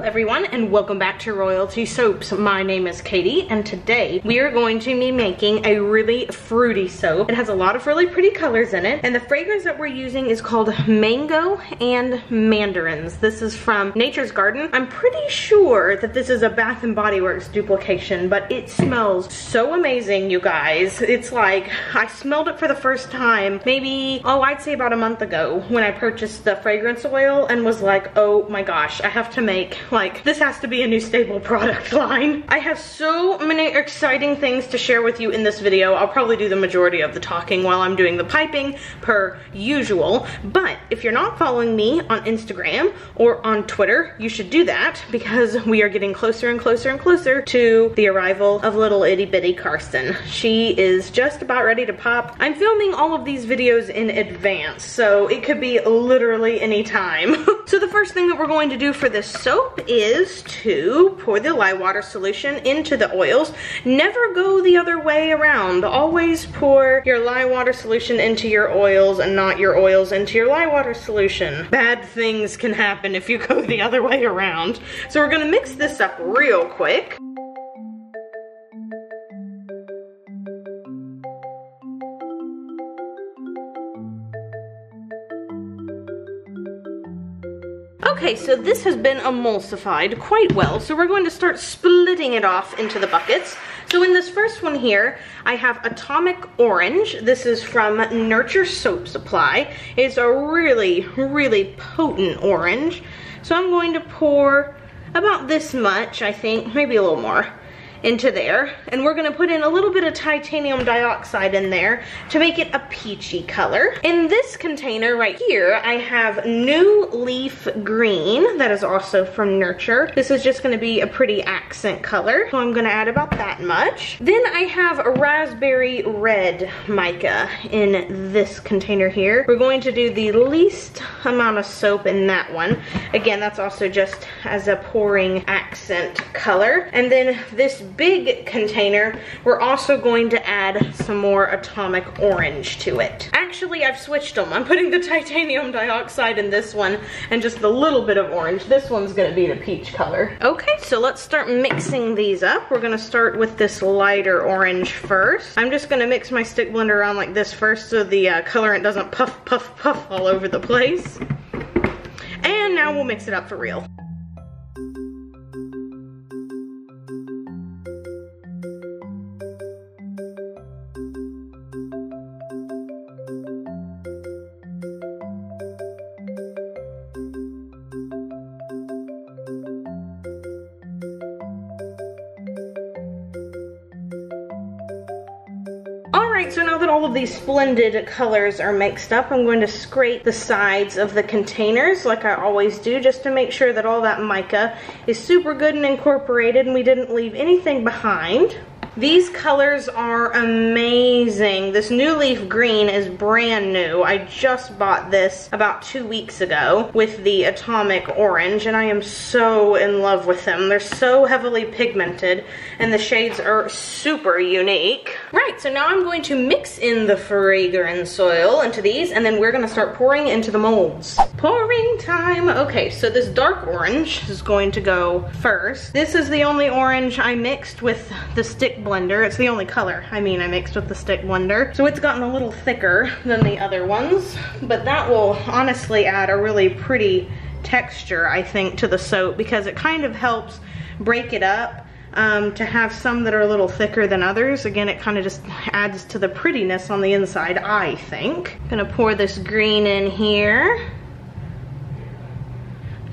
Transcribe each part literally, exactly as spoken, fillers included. Hello everyone and welcome back to Royalty Soaps. My name is Katie and today we are going to be making a really fruity soap. It has a lot of really pretty colors in it and the fragrance that we're using is called Mango and Mandarins. This is from Nature's Garden. I'm pretty sure that this is a Bath and Body Works duplication, but it smells so amazing, you guys. It's like I smelled it for the first time maybe, oh I'd say about a month ago when I purchased the fragrance oil and was like, oh my gosh, I have to make like this has to be a new staple product line. I have so many exciting things to share with you in this video. I'll probably do the majority of the talking while I'm doing the piping per usual, but if you're not following me on Instagram or on Twitter, you should do that because we are getting closer and closer and closer to the arrival of little itty bitty Carson. She is just about ready to pop. I'm filming all of these videos in advance, so it could be literally any time. So the first thing that we're going to do for this soap Soap is to pour the lye water solution into the oils. Never go the other way around. Always pour your lye water solution into your oils and not your oils into your lye water solution. Bad things can happen if you go the other way around. So we're gonna mix this up real quick. Okay, so this has been emulsified quite well, so we're going to start splitting it off into the buckets. So in this first one here, I have Atomic Orange. This is from Nurture Soap Supply. It's a really, really potent orange. So I'm going to pour about this much, I think, maybe a little more, into there. And we're gonna put in a little bit of titanium dioxide in there to make it a peachy color. In this container right here, I have New Leaf Green, that is also from Nurture. This is just gonna be a pretty accent color, so I'm gonna add about that much. Then I have Raspberry Red Mica in this container here. We're going to do the least amount of soap in that one. Again, that's also just as a pouring accent color. And then this big container, we're also going to add some more Atomic Orange to it. Actually, I've switched them. I'm putting the titanium dioxide in this one and just a little bit of orange. This one's gonna be the peach color. Okay, so let's start mixing these up. We're gonna start with this lighter orange first. I'm just gonna mix my stick blender around like this first so the uh, colorant doesn't puff, puff, puff all over the place. And now we'll mix it up for real. So now that all of these splendid colors are mixed up, I'm going to scrape the sides of the containers like I always do, just to make sure that all that mica is super good and incorporated and we didn't leave anything behind. These colors are amazing. This New Leaf Green is brand new. I just bought this about two weeks ago with the Atomic Orange, and I am so in love with them. They're so heavily pigmented, and the shades are super unique. Right, so now I'm going to mix in the fragrance oil into these, and then we're gonna start pouring into the molds. Pouring time! Okay, so this dark orange is going to go first. This is the only orange I mixed with the stick blender. It's the only color, I mean, I mixed with the stick blender. So it's gotten a little thicker than the other ones, but that will honestly add a really pretty texture, I think, to the soap because it kind of helps break it up um, to have some that are a little thicker than others. Again, it kind of just adds to the prettiness on the inside, I think. I'm gonna pour this green in here.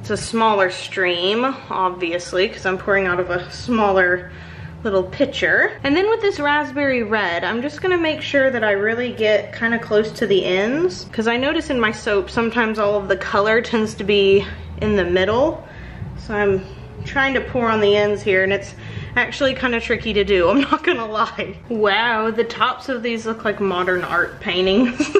It's a smaller stream, obviously, because I'm pouring out of a smaller little pitcher. And then with this raspberry red, I'm just gonna make sure that I really get kind of close to the ends, because I notice in my soap sometimes all of the color tends to be in the middle. So I'm trying to pour on the ends here, and it's actually kind of tricky to do, I'm not gonna lie. Wow, the tops of these look like modern art paintings.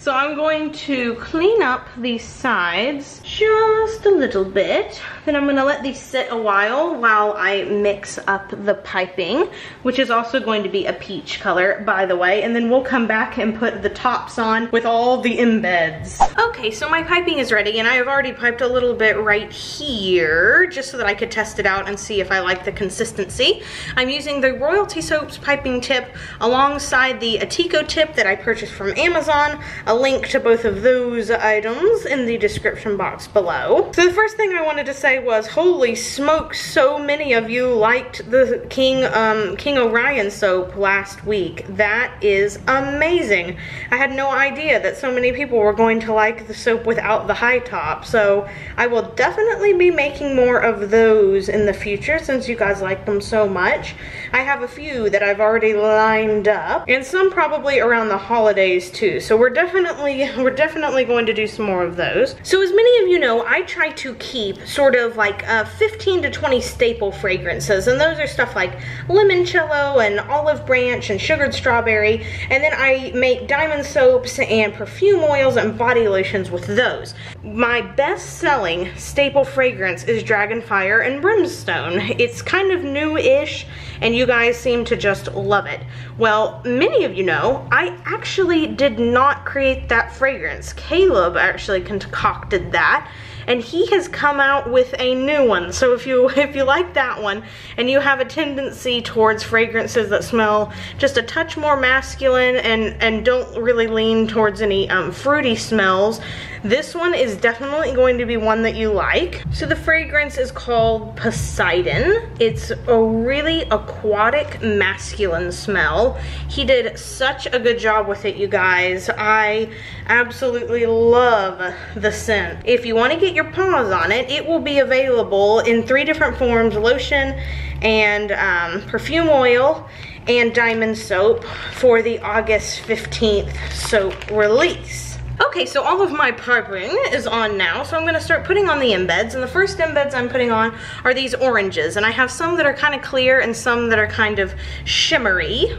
So I'm going to clean up these sides just a little bit. Then I'm gonna let these sit a while while I mix up the piping, which is also going to be a peach color, by the way, and then we'll come back and put the tops on with all the embeds. Okay, so my piping is ready, and I have already piped a little bit right here, just so that I could test it out and see if I like the consistency. I'm using the Royalty Soaps piping tip alongside the Ateco tip that I purchased from Amazon. A link to both of those items in the description box below. So the first thing I wanted to say was, holy smokes, so many of you liked the King um, King Orion soap last week. That is amazing. I had no idea that so many people were going to like the soap without the high top, so I will definitely be making more of those in the future since you guys like them so much. I have a few that I've already lined up, and some probably around the holidays too, so we're definitely we're definitely going to do some more of those. So as many of you know, I try to keep sort of like uh, fifteen to twenty staple fragrances, and those are stuff like Limoncello and Olive Branch and Sugared Strawberry, and then I make diamond soaps and perfume oils and body lotions with those. My best selling staple fragrance is Dragonfire and Brimstone. It's kind of new-ish, and you guys seem to just love it. Well, many of you know, I actually did not create that fragrance. Caleb actually concocted that, and he has come out with a new one. So if you if you like that one, and you have a tendency towards fragrances that smell just a touch more masculine and, and don't really lean towards any um, fruity smells, this one is definitely going to be one that you like. So the fragrance is called Poseidon. It's a really aquatic, masculine smell. He did such a good job with it, you guys. I absolutely love the scent. If you want to get your paws on it, it will be available in three different forms: lotion and um, perfume oil and diamond soap for the August fifteenth soap release. Okay, so all of my piping is on now, so I'm gonna start putting on the embeds, and the first embeds I'm putting on are these oranges, and I have some that are kind of clear and some that are kind of shimmery.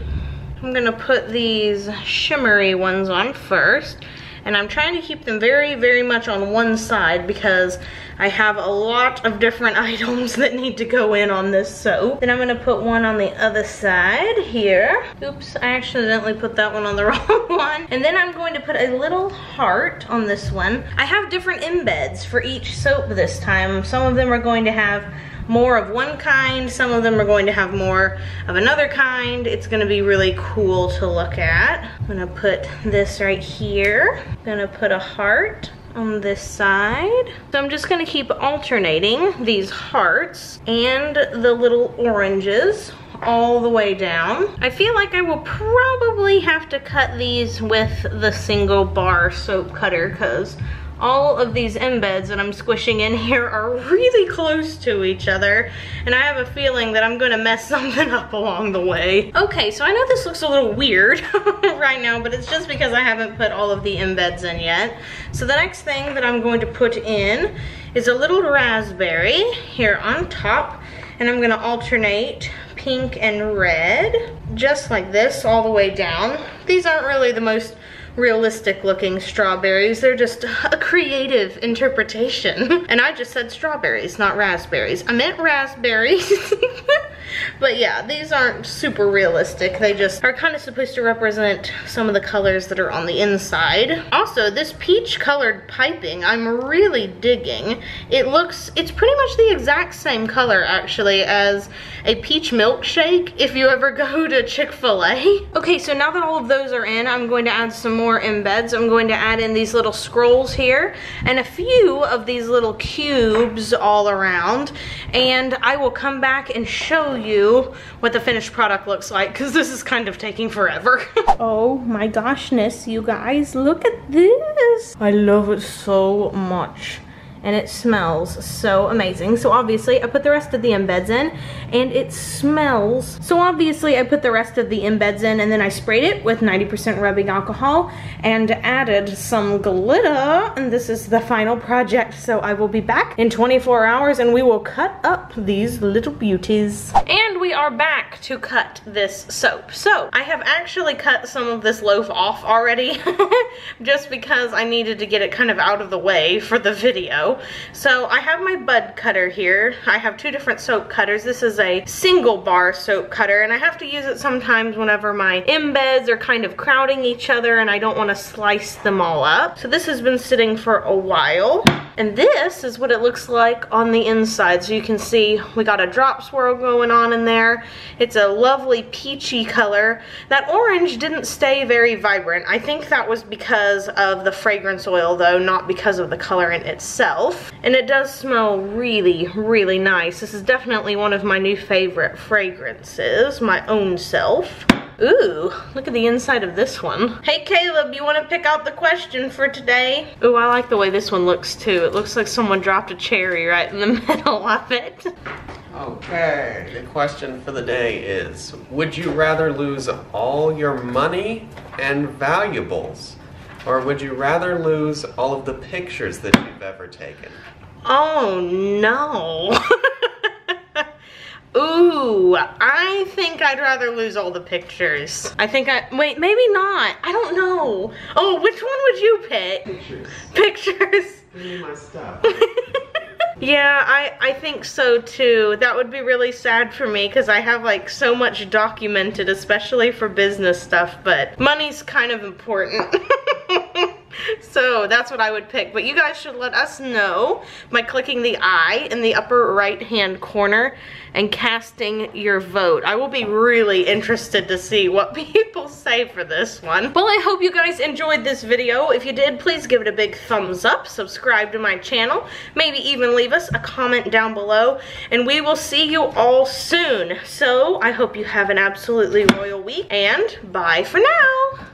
I'm gonna put these shimmery ones on first, and I'm trying to keep them very, very much on one side because I have a lot of different items that need to go in on this soap. Then I'm gonna put one on the other side here. Oops, I accidentally put that one on the wrong one. And then I'm going to put a little heart on this one. I have different embeds for each soap this time. Some of them are going to have more of one kind, some of them are going to have more of another kind. It's gonna be really cool to look at. I'm gonna put this right here. I'm gonna put a heart on this side. So I'm just gonna keep alternating these hearts and the little oranges all the way down. I feel like I will probably have to cut these with the single bar soap cutter because all of these embeds that I'm squishing in here are really close to each other, and I have a feeling that I'm gonna mess something up along the way. Okay, so I know this looks a little weird right now, but it's just because I haven't put all of the embeds in yet. So the next thing that I'm going to put in is a little raspberry here on top, and I'm gonna alternate pink and red, just like this, all the way down. These aren't really the most realistic looking strawberries, they're just a creative interpretation. And I just said strawberries, not raspberries. I meant raspberries. But yeah, these aren't super realistic, they just are kind of supposed to represent some of the colors that are on the inside. Also, this peach colored piping I'm really digging. It looks, it's pretty much the exact same color actually as a peach milkshake if you ever go to Chick-fil-A. Okay, so now that all of those are in, I'm going to add some more embeds. I'm going to add in these little scrolls here and a few of these little cubes all around, and I will come back and show you what the finished product looks like because this is kind of taking forever. Oh my goshness, you guys, look at this. I love it so much, and it smells so amazing. So obviously I put the rest of the embeds in, and it smells. So obviously I put the rest of the embeds in, and then I sprayed it with ninety percent rubbing alcohol and added some glitter, and this is the final project. So I will be back in twenty-four hours and we will cut up these little beauties. And we are back to cut this soap. So I have actually cut some of this loaf off already just because I needed to get it kind of out of the way for the video. go. So I have my bud cutter here. I have two different soap cutters. This is a single bar soap cutter, and I have to use it sometimes whenever my embeds are kind of crowding each other and I don't want to slice them all up. So this has been sitting for a while, and this is what it looks like on the inside. So you can see we got a drop swirl going on in there. It's a lovely peachy color. That orange didn't stay very vibrant. I think that was because of the fragrance oil though, not because of the color in itself. And it does smell really, really nice. This is definitely one of my new favorite fragrances, my own self. Ooh, look at the inside of this one. Hey Caleb, you wanna pick out the question for today? Ooh, I like the way this one looks too. It looks like someone dropped a cherry right in the middle of it. Okay, the question for the day is, would you rather lose all your money and valuables, or would you rather lose all of the pictures that you've ever taken? Oh no. Ooh, I think I'd rather lose all the pictures. I think I, wait, maybe not. I don't know. Oh, which one would you pick? Pictures. Pictures. Give me my stuff. Yeah, I, I think so too. That would be really sad for me because I have like so much documented, especially for business stuff, but money's kind of important. So that's what I would pick, but you guys should let us know by clicking the I in the upper right hand corner and casting your vote. I will be really interested to see what people say for this one. Well, I hope you guys enjoyed this video. If you did, please give it a big thumbs up, subscribe to my channel, maybe even leave us a comment down below, and we will see you all soon. So I hope you have an absolutely royal week, and bye for now.